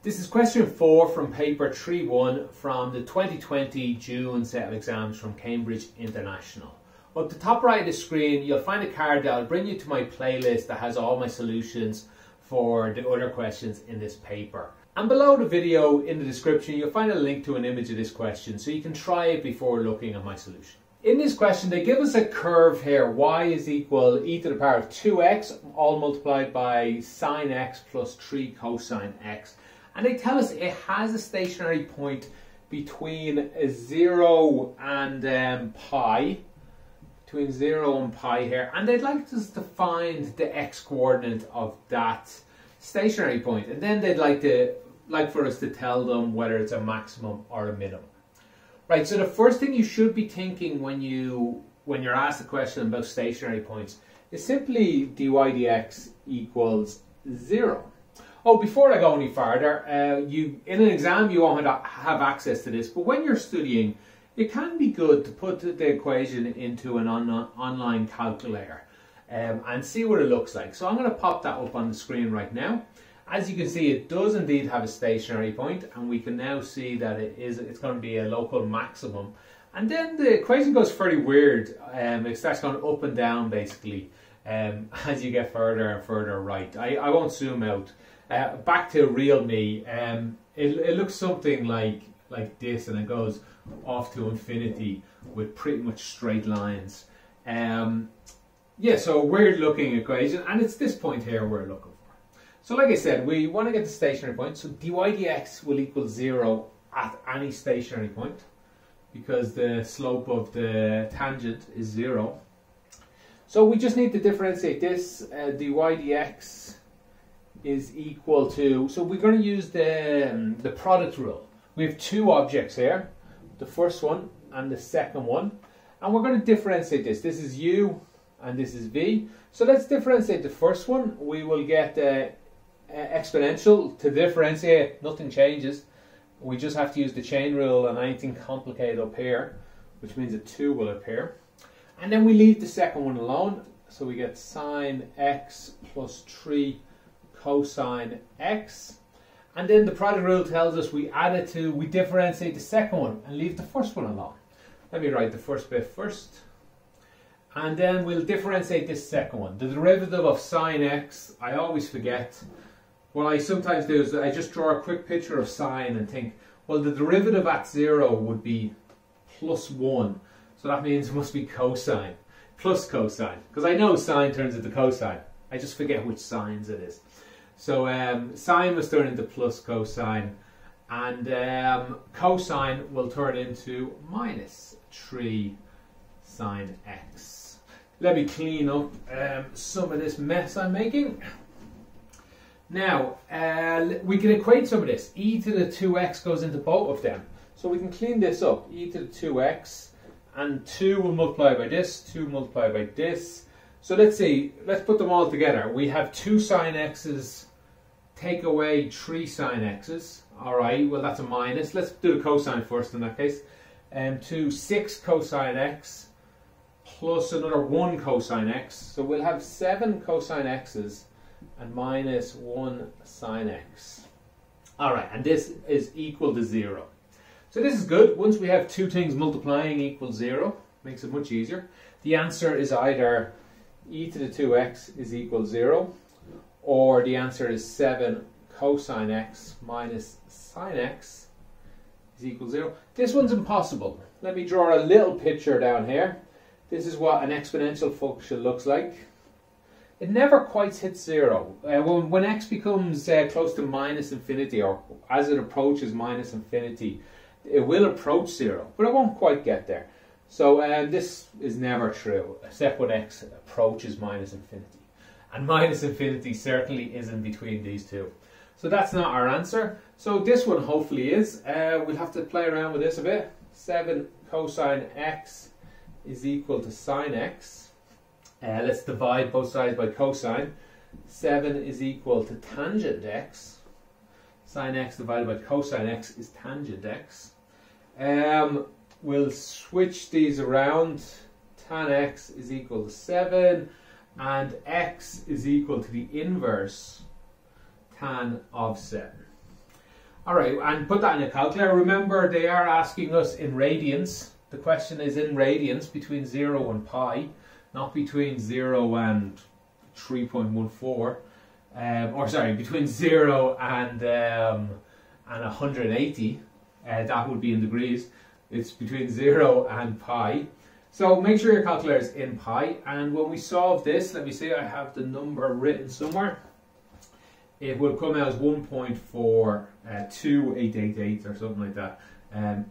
This is question 4 from paper 3.1 from the 2020 June set of exams from Cambridge International. Up the top right of the screen you'll find a card that will bring you to my playlist that has all my solutions for the other questions in this paper. And below the video in the description you'll find a link to an image of this question so you can try it before looking at my solution. In this question they give us a curve here, y is equal e to the power of 2x all multiplied by sine x plus 3 cosine x. And they tell us it has a stationary point between 0 and pi, between 0 and pi here. And they'd like us to find the x coordinate of that stationary point. And then they'd like for us to tell them whether it's a maximum or a minimum. Right, so the first thing you should be thinking when you're asked the question about stationary points is simply dy dx equals 0. Oh, before I go any further, in an exam you won't have access to this, but when you're studying, it can be good to put the equation into an online calculator and see what it looks like. So I'm going to pop that up on the screen right now. As you can see, it does indeed have a stationary point, and we can now see that it's going to be a local maximum. And then the equation goes fairly weird. It starts going up and down basically as you get further and further right. I won't zoom out. Back to real me, it looks something like this, and it goes off to infinity with pretty much straight lines. Yeah, so a weird looking equation, and it's this point here we're looking for. So like I said, we want to get the stationary point, so dy dx will equal 0 at any stationary point, because the slope of the tangent is 0. So we just need to differentiate this, dy dx is equal to, so we're going to use the product rule. We have two objects here, the first one and the second one, and we're going to differentiate this. This is u and this is v. So let's differentiate the first one. We will get the exponential to differentiate. Nothing changes. We just have to use the chain rule and anything complicated up here, which means a 2 will appear. And then we leave the second one alone. So we get sine x plus 3 cosine x, and then the product rule tells us we differentiate the second one and leave the first one alone. Let me write the first bit first, and then we'll differentiate this second one. The derivative of sine x, I always forget. What I sometimes do is I just draw a quick picture of sine and think, well, the derivative at 0 would be plus 1, so that means it must be cosine, plus cosine, because I know sine turns into cosine. I just forget which signs it is. So sine was turned into plus cosine, and cosine will turn into minus 3 sine x. Let me clean up some of this mess I'm making. Now, we can equate some of this. E to the 2x goes into both of them. So we can clean this up, e to the 2x, and 2 will multiply by this, 2 multiplied by this. So let's see, let's put them all together. We have 2 sine x's, take away 3 sine x's. Alright, well that's a minus. Let's do the cosine first in that case. 6 cosine x plus another 1 cosine x. So we'll have 7 cosine x's and minus 1 sine x. Alright, and this is equal to 0. So this is good. Once we have two things multiplying equals 0, makes it much easier. The answer is either e to the 2x is equal to 0, or the answer is 7 cosine x minus sine x is equal to 0. This one's impossible. Let me draw a little picture down here. This is what an exponential function looks like. It never quite hits 0. When x becomes close to minus infinity, or as it approaches minus infinity, it will approach 0, but it won't quite get there. So this is never true, except when x approaches minus infinity. And minus infinity certainly isn't between these two. So that's not our answer. So this one hopefully is. We'll have to play around with this a bit. 7 cosine x is equal to sine x. Let's divide both sides by cosine. 7 is equal to tangent x. Sine x divided by cosine x is tangent x. We'll switch these around. Tan x is equal to 7, and x is equal to the inverse tan of 7. All right, and put that in your calculator. Remember, they are asking us in radians. The question is in radians between 0 and pi, not between 0 and 3.14, or sorry, between 0 and 180. That would be in degrees. It's between 0 and pi. So make sure your calculator is in pi. And when we solve this, let me see, I have the number written somewhere. It will come out as 1.42888 or something like that.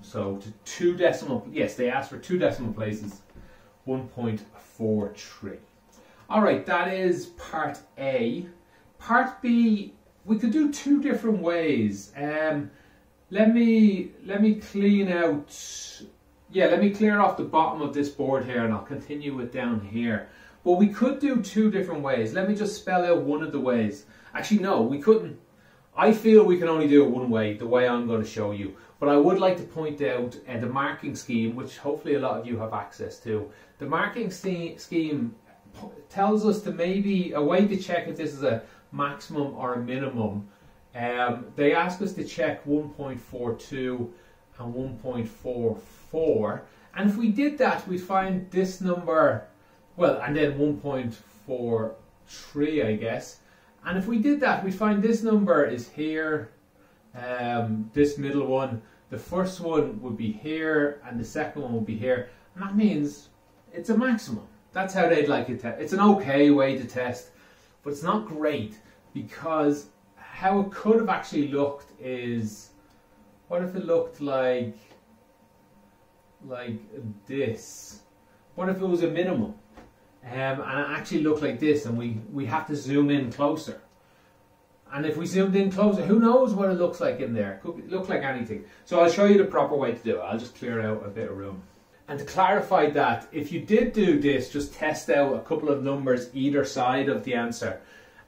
So to two decimal, yes, they asked for two decimal places, 1.43. All right, that is part A. Part B, we could do two different ways. Let me clean out, yeah, let me clear off the bottom of this board here and I'll continue it down here. But we could do two different ways. Let me just spell out one of the ways. Actually, no, we couldn't. I feel we can only do it one way, the way I'm going to show you. But I would like to point out the marking scheme, which hopefully a lot of you have access to. The marking scheme tells us to maybe a way to check if this is a maximum or a minimum. They asked us to check 1.42 and 1.44, and if we did that, we'd find this number, well, and then 1.43, I guess. And if we did that, we'd find this number is here, this middle one, the first one would be here, and the second one would be here, and that means it's a maximum. That's how they'd like it to. It's an okay way to test, but it's not great, because how it could have actually looked is, what if it looked like this? What if it was a minimum? And it actually looked like this, and we have to zoom in closer. And if we zoomed in closer, who knows what it looks like in there? It could look like anything. So I'll show you the proper way to do it. I'll just clear out a bit of room. And to clarify that, if you did do this, just test out a couple of numbers either side of the answer.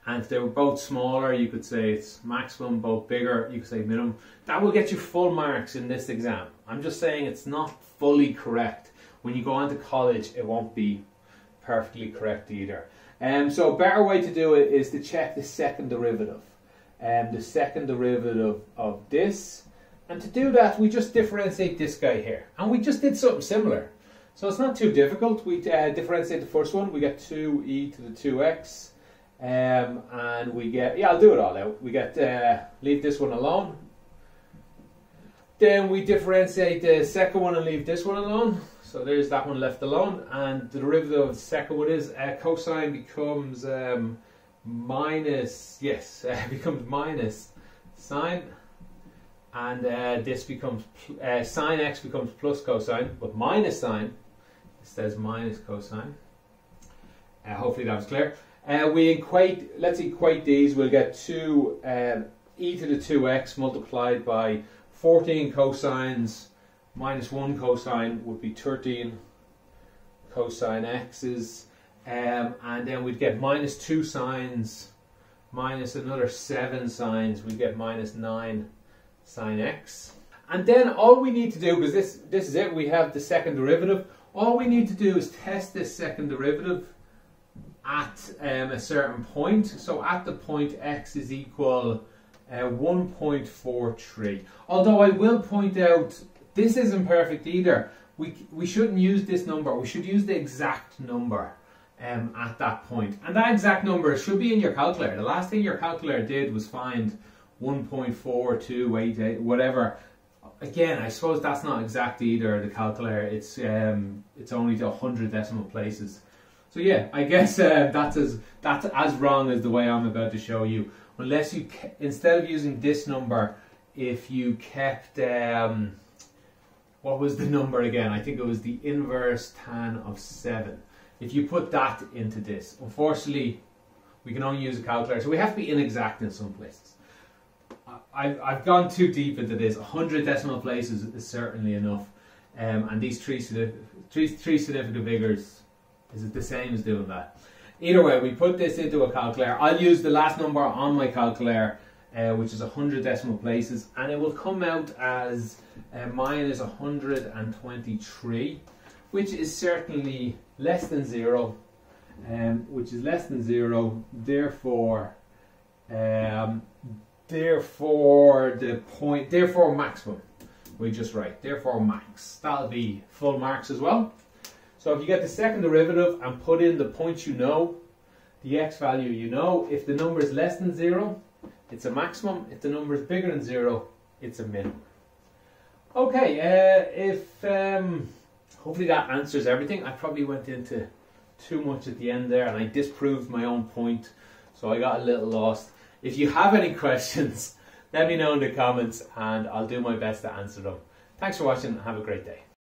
And if they were both smaller, you could say it's maximum, both bigger, you could say minimum. That will get you full marks in this exam. I'm just saying it's not fully correct. When you go on to college, it won't be perfectly correct either. So a better way to do it is to check the second derivative. The second derivative of this. And to do that, we just differentiate this guy here. And we just did something similar. So it's not too difficult. We differentiate the first one. We get 2e to the 2x. And we get, yeah, I'll do it all out. We get, leave this one alone. Then we differentiate the second one and leave this one alone. So there's that one left alone. And the derivative of the second one is cosine becomes minus, yes, becomes minus sine. And this becomes, sine x becomes plus cosine, but minus sine, it says minus cosine. Hopefully that was clear. Let's equate these, we'll get 2 e to the 2x multiplied by 14 cosines minus 1 cosine would be 13 cosine x's, and then we'd get minus 2 sines minus another 7 sines, we'd get minus 9 sine x. And then all we need to do, because this is it, we have the second derivative, all we need to do is test this second derivative at a certain point. So at the point x is equal 1.43. Although I will point out, this isn't perfect either. We shouldn't use this number. We should use the exact number at that point. And that exact number should be in your calculator. The last thing your calculator did was find 1.4288, whatever. Again, I suppose that's not exact either, the calculator. It's only to 100 decimal places. So yeah, I guess that's as wrong as the way I'm about to show you. Unless you, instead of using this number, if you kept, what was the number again? I think it was the inverse tan of 7. If you put that into this, unfortunately, we can only use a calculator. So we have to be inexact in some places. I've gone too deep into this. 100 decimal places is certainly enough. And these three significant figures, is it the same as doing that? Either way, we put this into a calculator. I'll use the last number on my calculator, which is 100 decimal places, and it will come out as minus 123, which is certainly less than 0, therefore therefore the point, therefore maximum, we just write therefore max. That'll be full marks as well. So if you get the second derivative and put in the points you know, the x value you know, if the number is less than 0, it's a maximum. If the number is bigger than 0, it's a minimum. Okay, hopefully that answers everything. I probably went into too much at the end there and I disproved my own point, so I got a little lost. If you have any questions, let me know in the comments and I'll do my best to answer them. Thanks for watching and have a great day.